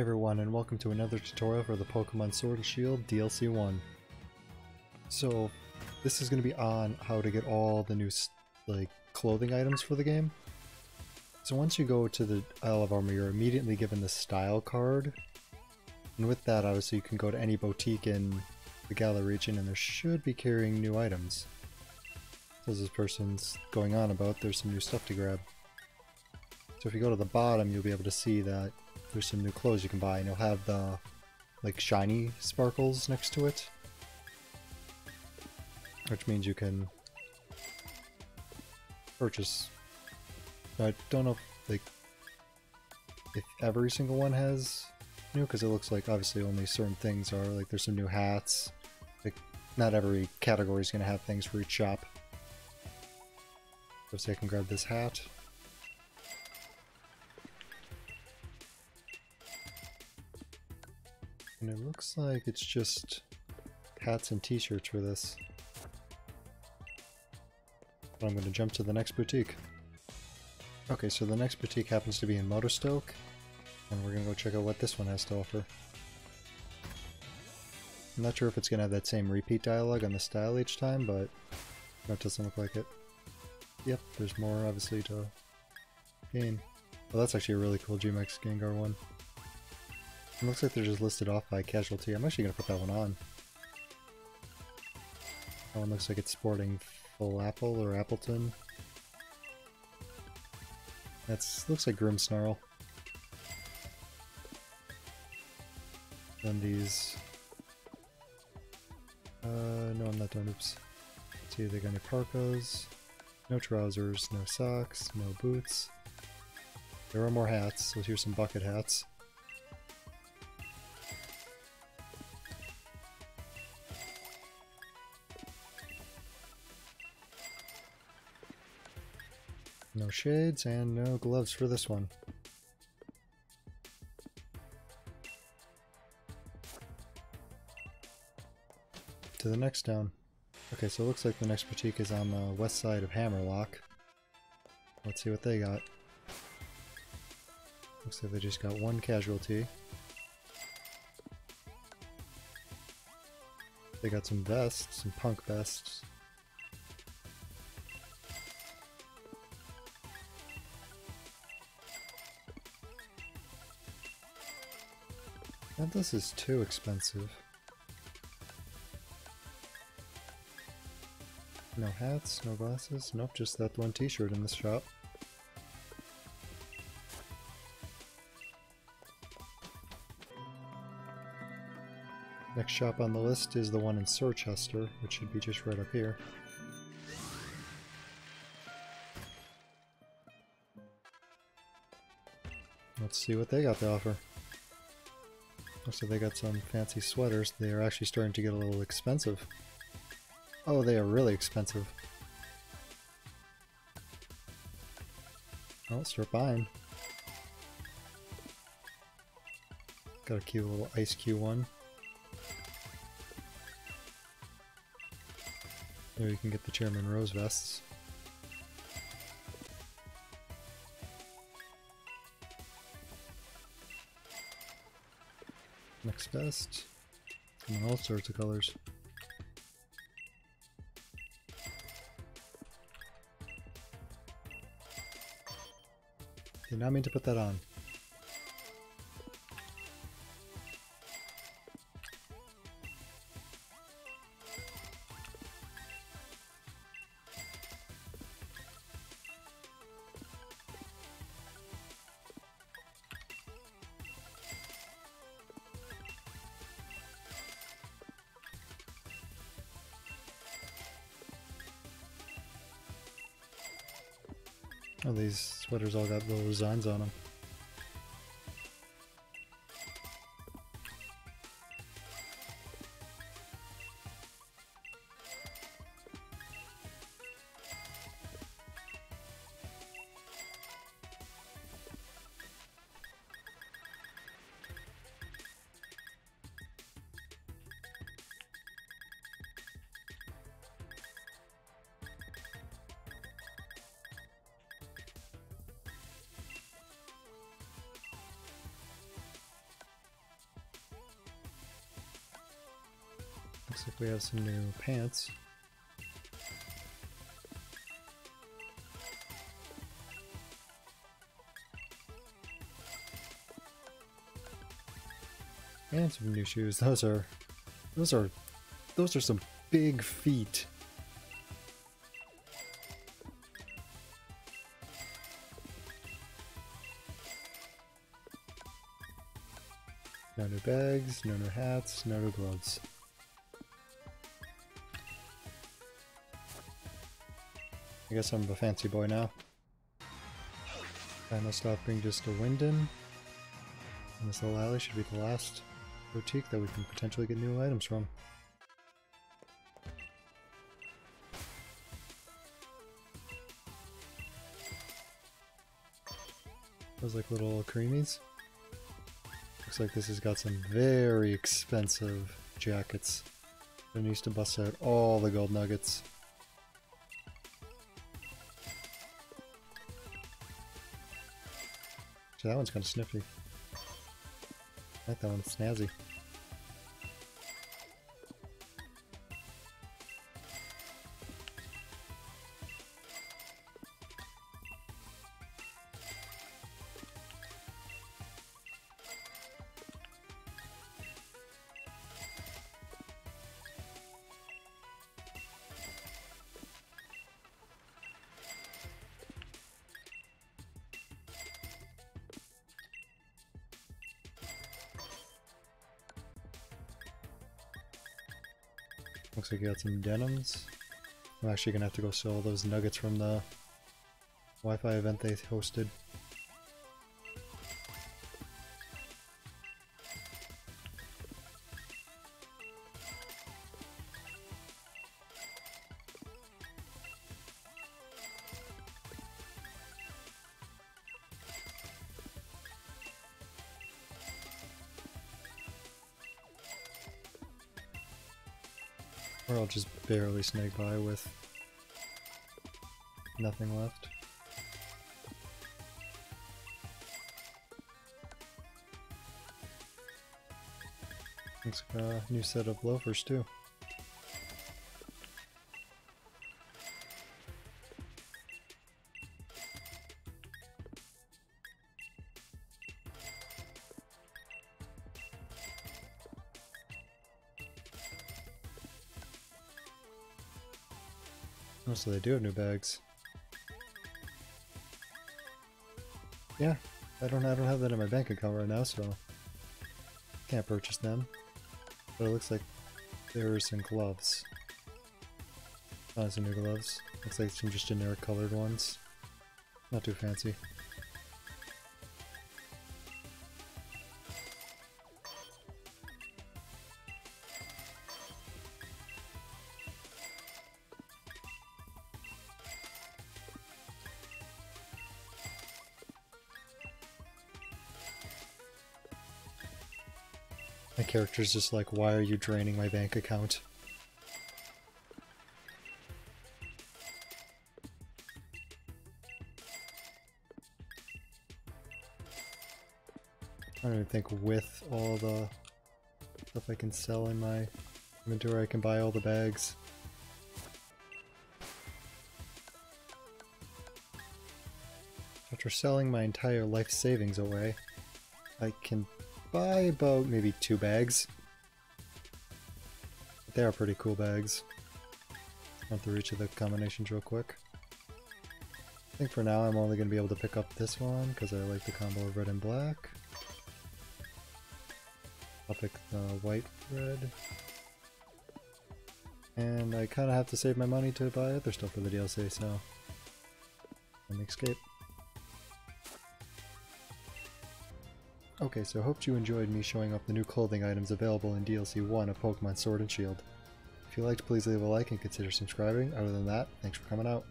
Hey everyone, and welcome to another tutorial for the Pokemon Sword and Shield DLC 1. So, this is going to be on how to get all the new clothing items for the game. So once you go to the Isle of Armor, you're immediately given the style card. And with that, obviously, you can go to any boutique in the Galar region, and there should be carrying new items. As this person's going on about, there's some new stuff to grab. So if you go to the bottom, you'll be able to see that there's some new clothes you can buy, and you'll have the shiny sparkles next to it, which means you can purchase. Now, I don't know if, if every single one has new, because it looks like obviously only certain things are. Like there's some new hats. Like not every category is going to have things for each shop. Let's see, I can grab this hat. And it looks like it's just hats and t-shirts for this. But I'm going to jump to the next boutique. Okay, so the next boutique happens to be in Motorstoke, and we're going to go check out what this one has to offer. I'm not sure if it's going to have that same repeat dialogue on the style each time, but that doesn't look like it. Yep, there's more obviously to gain. Well, that's actually a really cool GMAX Gengar one. It looks like they're just listed off by casualty. I'm actually going to put that one on. That one looks like it's sporting full apple or Appleton. That looks like Grimmsnarl. Then these... no, I'm not done. Oops. Let's see, they got any parkas. No trousers, no socks, no boots. There are more hats, so here's some bucket hats. No shades and no gloves for this one. To the next town. Okay, so it looks like the next boutique is on the west side of Hammerlock. Let's see what they got. Looks like they just got one casualty. They got some vests, some punk vests. Now this is too expensive. No hats, no glasses, nope, just that one t-shirt in this shop. Next shop on the list is the one in Surchester, which should be just right up here. Let's see what they got to offer. So they got some fancy sweaters. They are actually starting to get a little expensive. Oh, they are really expensive. I'll start buying. Got a cute little Ice Q one. There you can get the Chairman Rose vests. Next vest. And all sorts of colors. Did not mean to put that on. Oh, these sweaters all got little designs on them. Looks like we have some new pants. And some new shoes. Those are some big feet. No new bags, no new hats, no new gloves. I guess I'm the fancy boy now. I must stop being just a Wyndon. And this little alley should be the last boutique that we can potentially get new items from. Those like little creamies. Looks like this has got some very expensive jackets. I used to bust out all the gold nuggets. So that one's kind of sniffy. I like that one, snazzy. Looks like you got some denims. I'm actually gonna have to go sell all those nuggets from the Wi-Fi event they hosted. Or I'll just barely snag by with nothing left. It's got a new set of loafers too. Oh, so they do have new bags. Yeah, I don't have that in my bank account right now, so can't purchase them. But it looks like there are some gloves. Oh, some new gloves. Looks like some just generic colored ones. Not too fancy. My character's just like, why are you draining my bank account? I don't even think with all the stuff I can sell in my inventory, I can buy all the bags. After selling my entire life savings away, I can buy about maybe 2 bags. But they are pretty cool bags. Run through each of the combinations real quick. I think for now I'm only going to be able to pick up this one because I like the combo of red and black. I'll pick the white red. And I kind of have to save my money to buy other stuff for the DLC, so let me escape. Okay, so I hope you enjoyed me showing up the new clothing items available in DLC 1 of Pokemon Sword and Shield. If you liked, please leave a like and consider subscribing. Other than that, thanks for coming out.